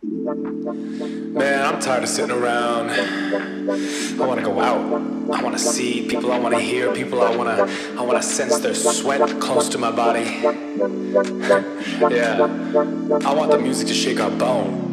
Man, I'm tired of sitting around. I want to go out. I want to see people. I want to hear people. I want to sense their sweat close to my body. Yeah, I want the music to shake our bone.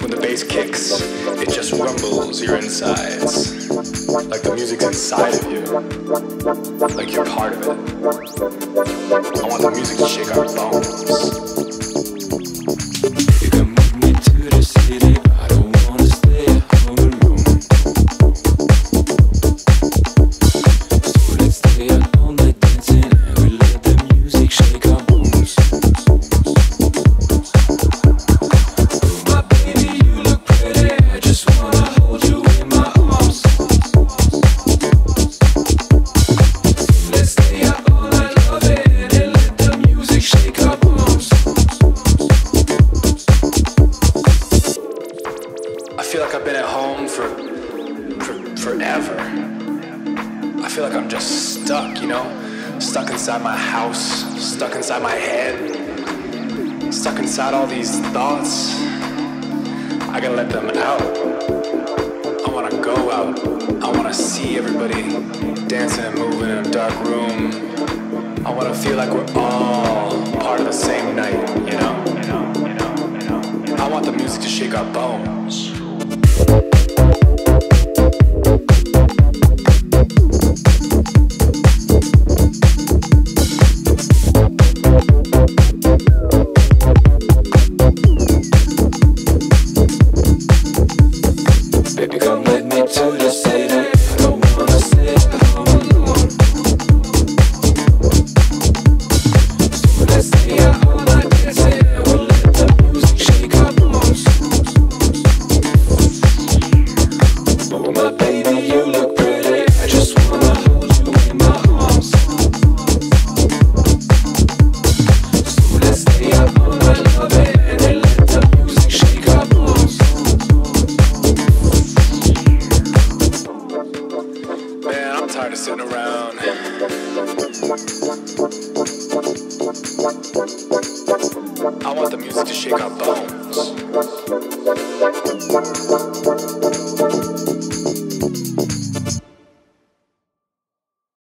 When the bass kicks, it just rumbles your insides, like the music's inside of you, like you're part of it. I want the music to shake our bones. You can move me to the city, I don't want to stay at home alone. So let's stay out all night dancing, and we let the music shake our bones. I feel like I've been at home for forever. I feel like I'm just stuck, you know? Stuck inside my house, stuck inside my head, stuck inside all these thoughts. I gotta let them out. I wanna go out. I wanna see everybody dancing and moving in a dark room. I wanna feel like we're all part of the same night, you know? I want the music to shake our bones. Baby, come with me to the city. I don't wanna stay at home alone. So let's stay out all night dancing, and we'll let the music shake our bones. Oh my baby, you look pretty. I just wanna hold you in my arms. So let's stay out all night loving, and then let the music shake our bones. Tired of sitting around. I want the music to shake our bones.